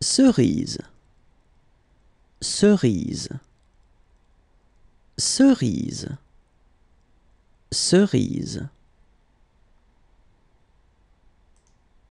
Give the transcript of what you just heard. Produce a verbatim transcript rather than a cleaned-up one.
cerise, cerise, cerise, cerise.